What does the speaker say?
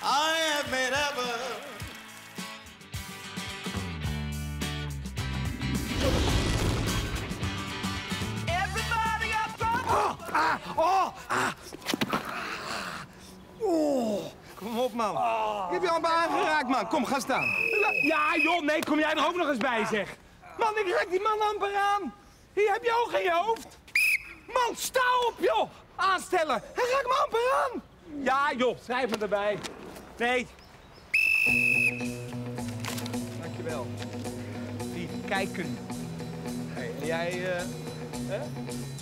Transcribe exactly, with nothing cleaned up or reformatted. I have made ever. Everybody up front! Oh, ah, oh, ah. Oh. Kom op, man. Oh. Ik heb je allemaal aangeraakt, man. Kom, ga staan. Ja, joh, nee, kom jij er ook nog eens bij, zeg. Man, ik raak die man amper aan. Hier, heb je ogen in je hoofd? Man, sta op, joh. Aanstellen. Hij raakt me amper aan. Ja, joh, schrijf hem erbij. Nee. Dankjewel. Die kijken. Hey, en jij, eh... Uh,